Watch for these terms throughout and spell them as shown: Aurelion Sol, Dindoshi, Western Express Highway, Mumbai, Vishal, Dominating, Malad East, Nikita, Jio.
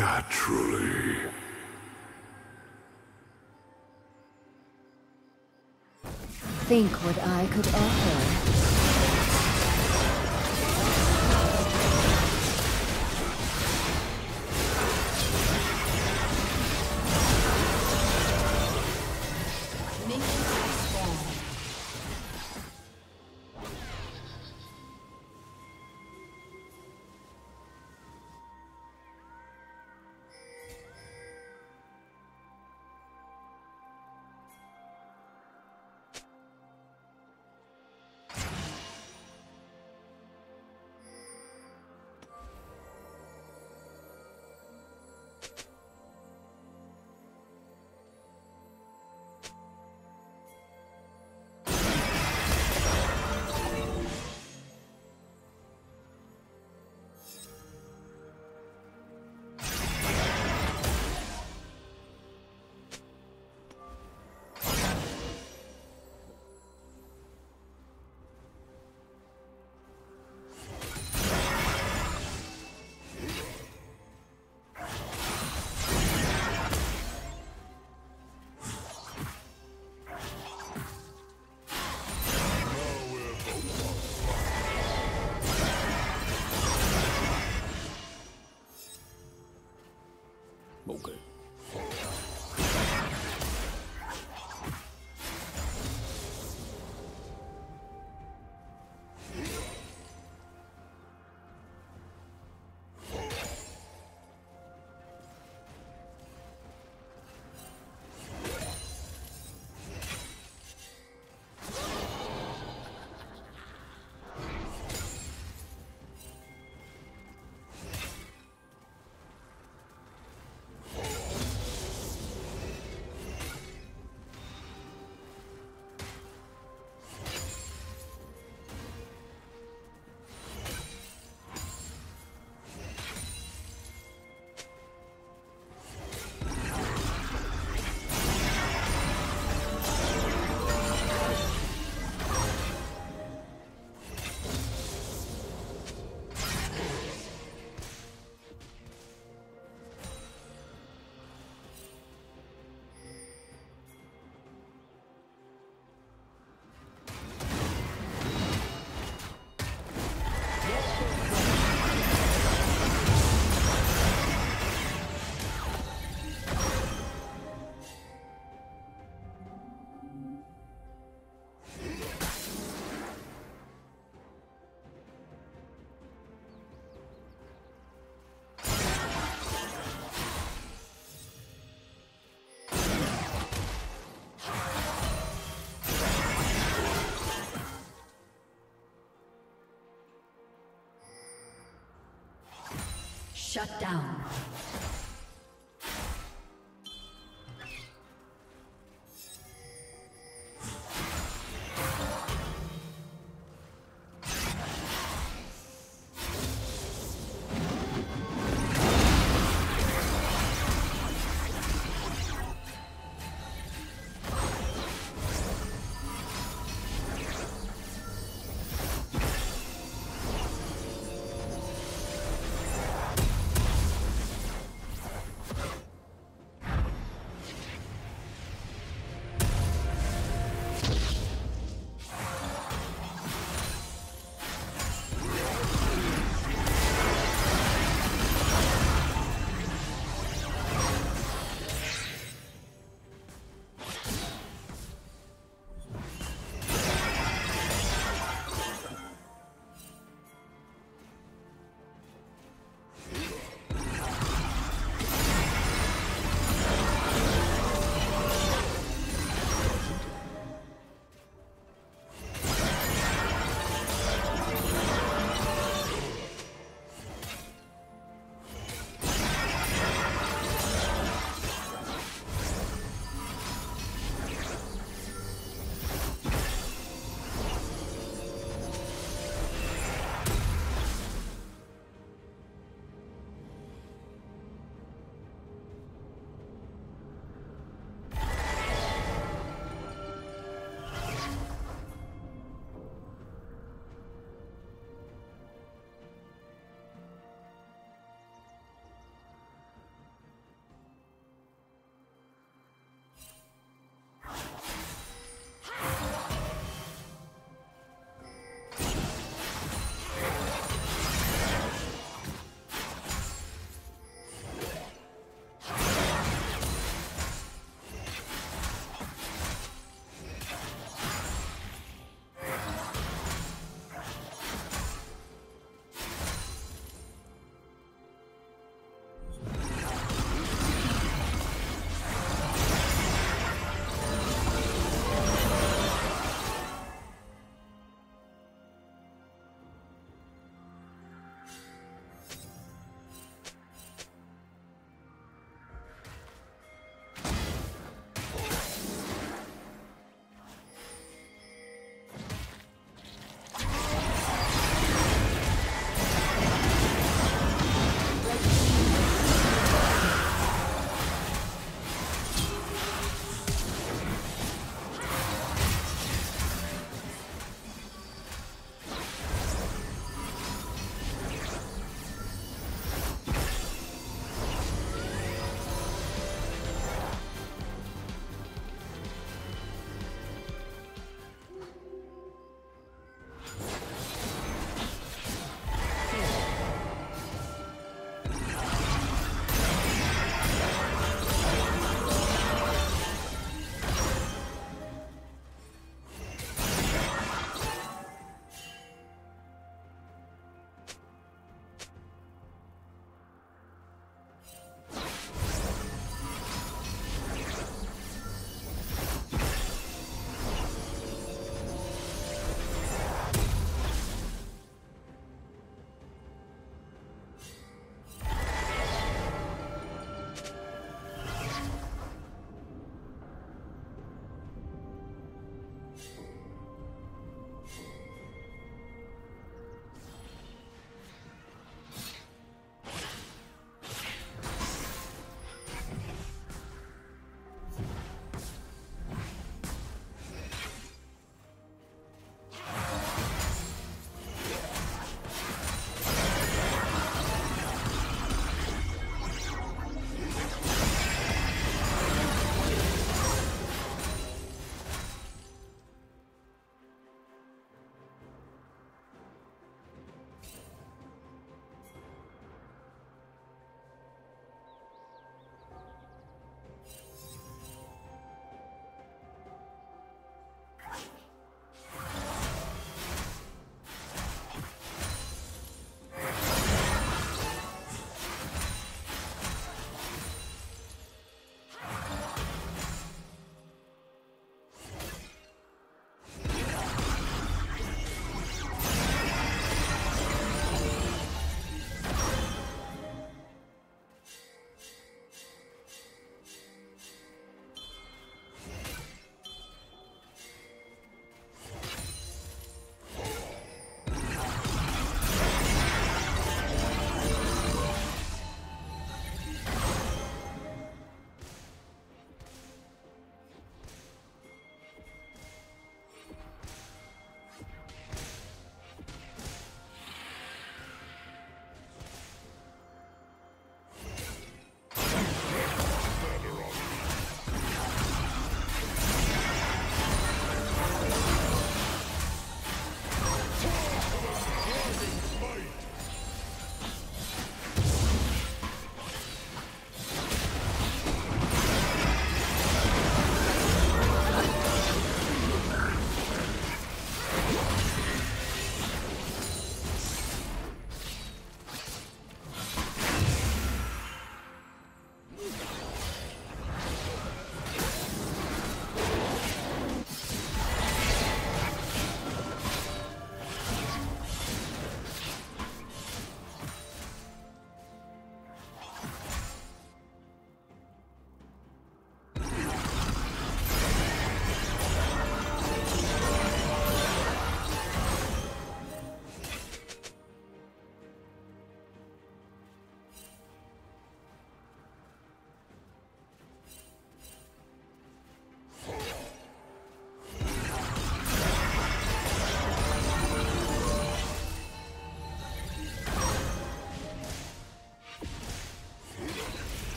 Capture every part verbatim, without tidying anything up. Naturally. Think what I could offer. Shut down.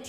Red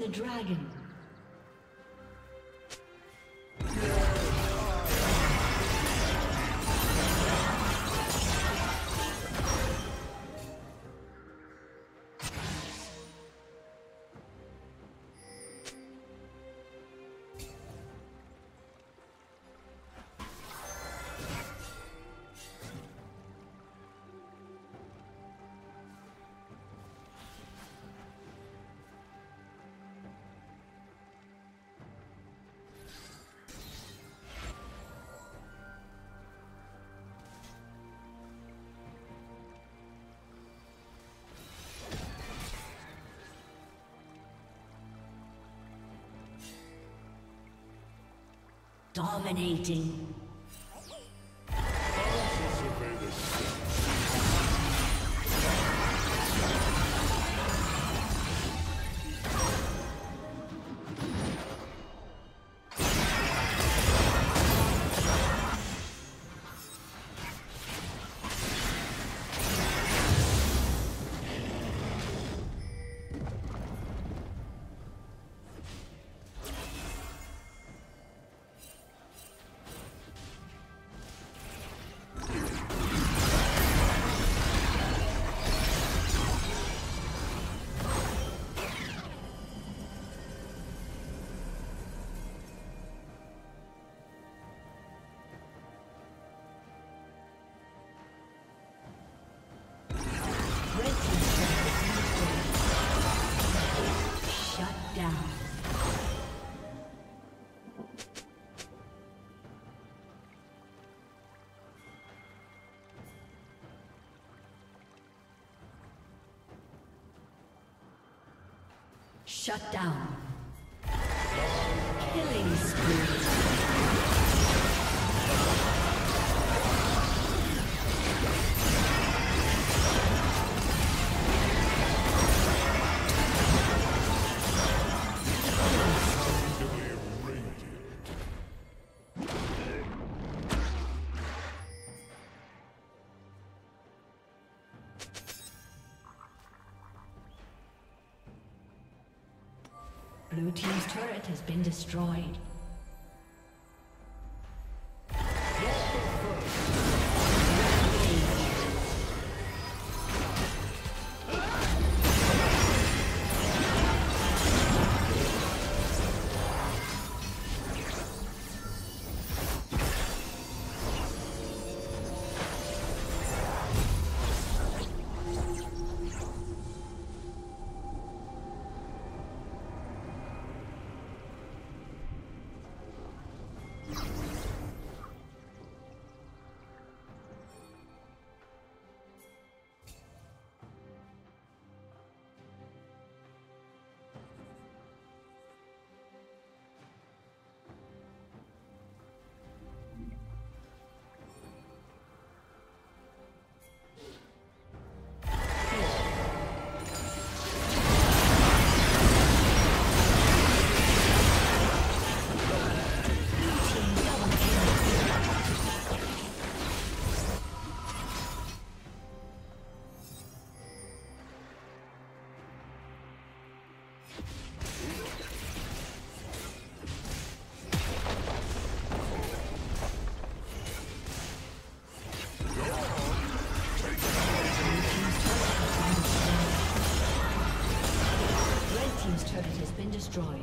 The dragon. Dominating. Shut down. Killing spree. Blue team's turret has been destroyed. turret has been destroyed.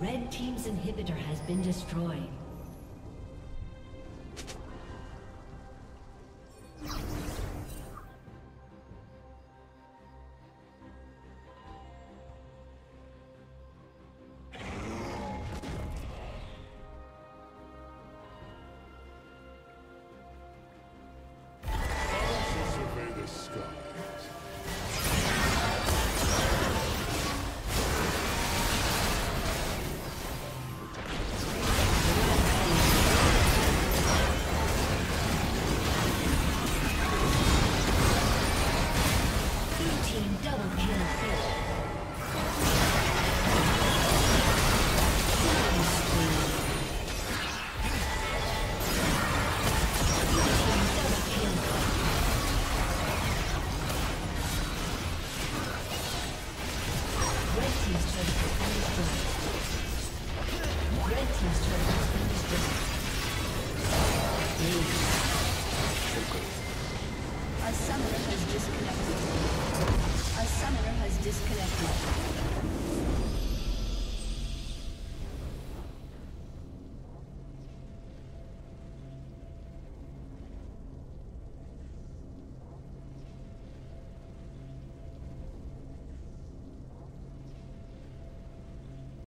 Red team's inhibitor has been destroyed. I'll survey the sky. disconnected.